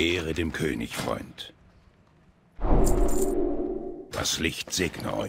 Ehre dem König, Freund. Das Licht segne euch.